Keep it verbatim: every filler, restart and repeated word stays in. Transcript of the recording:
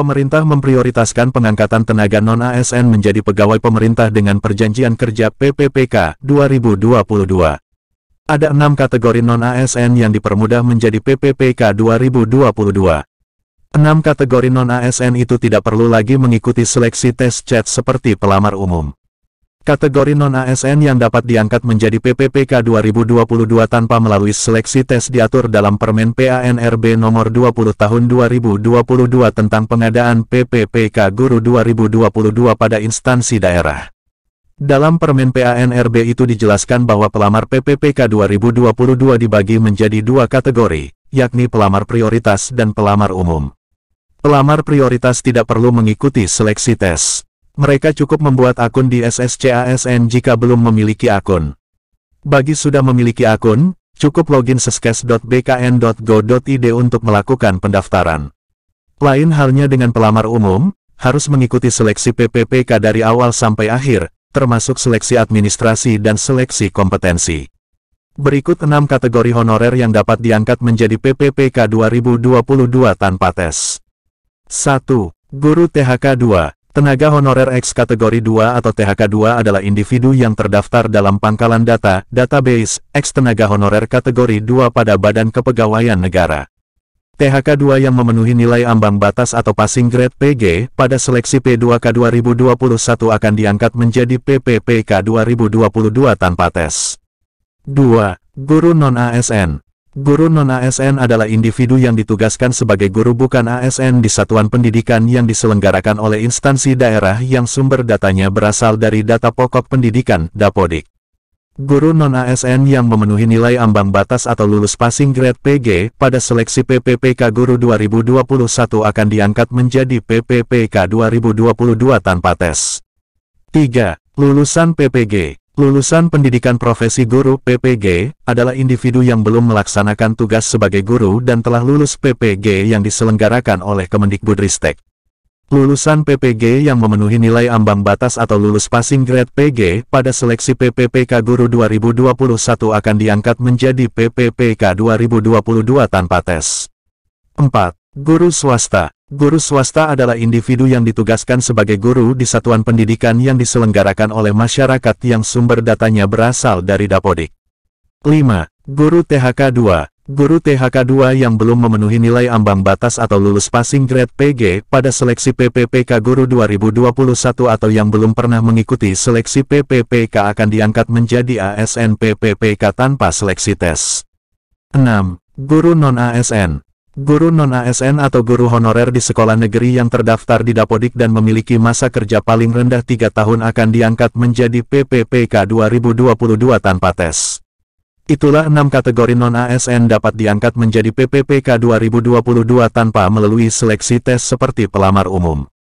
pemerintah memprioritaskan pengangkatan tenaga non-A S N menjadi pegawai pemerintah dengan perjanjian kerja P P P K dua ribu dua puluh dua. Ada enam kategori non-A S N yang dipermudah menjadi P P P K dua ribu dua puluh dua. Enam kategori non-A S N itu tidak perlu lagi mengikuti seleksi tes C A T seperti pelamar umum. Kategori non-A S N yang dapat diangkat menjadi P P P K dua ribu dua puluh dua tanpa melalui seleksi tes diatur dalam Permen P A N R B nomor dua puluh tahun dua ribu dua puluh dua tentang pengadaan P P P K Guru dua ribu dua puluh dua pada instansi daerah. Dalam Permen P A N R B itu dijelaskan bahwa pelamar P P P K dua ribu dua puluh dua dibagi menjadi dua kategori, yakni pelamar prioritas dan pelamar umum. Pelamar prioritas tidak perlu mengikuti seleksi tes. Mereka cukup membuat akun di S S C A S N jika belum memiliki akun. Bagi sudah memiliki akun, cukup login s s c a s n dot b k n dot go dot i d untuk melakukan pendaftaran. Lain halnya dengan pelamar umum, harus mengikuti seleksi P P P K dari awal sampai akhir, termasuk seleksi administrasi dan seleksi kompetensi. Berikut enam kategori honorer yang dapat diangkat menjadi P P P K dua ribu dua puluh dua tanpa tes. satu. Guru T H K dua. Tenaga honorer X kategori dua atau T H K dua adalah individu yang terdaftar dalam pangkalan data, database, X tenaga honorer kategori dua pada Badan Kepegawaian Negara. T H K dua yang memenuhi nilai ambang batas atau passing grade P G pada seleksi P dua K dua ribu dua puluh satu akan diangkat menjadi P P P K dua ribu dua puluh dua tanpa tes. dua. Guru non-A S N. Guru non-A S N adalah individu yang ditugaskan sebagai guru bukan A S N di satuan pendidikan yang diselenggarakan oleh instansi daerah yang sumber datanya berasal dari data pokok pendidikan, Dapodik. Guru non-A S N yang memenuhi nilai ambang batas atau lulus passing grade P G pada seleksi P P P K Guru dua ribu dua puluh satu akan diangkat menjadi P P P K dua ribu dua puluh dua tanpa tes. tiga. Lulusan P P G. Lulusan pendidikan profesi guru P P G adalah individu yang belum melaksanakan tugas sebagai guru dan telah lulus P P G yang diselenggarakan oleh Kemendikbudristek. Lulusan P P G yang memenuhi nilai ambang batas atau lulus passing grade P G pada seleksi P P P K Guru dua ribu dua puluh satu akan diangkat menjadi P P P K dua ribu dua puluh dua tanpa tes. empat. Guru swasta. Guru swasta adalah individu yang ditugaskan sebagai guru di satuan pendidikan yang diselenggarakan oleh masyarakat yang sumber datanya berasal dari Dapodik. lima. Guru T H K dua. Guru T H K dua yang belum memenuhi nilai ambang batas atau lulus passing grade P G pada seleksi P P P K Guru dua ribu dua puluh satu atau yang belum pernah mengikuti seleksi P P P K akan diangkat menjadi A S N P P P K tanpa seleksi tes. enam. Guru non-A S N. Guru non-A S N atau guru honorer di sekolah negeri yang terdaftar di Dapodik dan memiliki masa kerja paling rendah tiga tahun akan diangkat menjadi P P P K dua ribu dua puluh dua tanpa tes. Itulah enam kategori non-A S N dapat diangkat menjadi P P P K dua ribu dua puluh dua tanpa melalui seleksi tes seperti pelamar umum.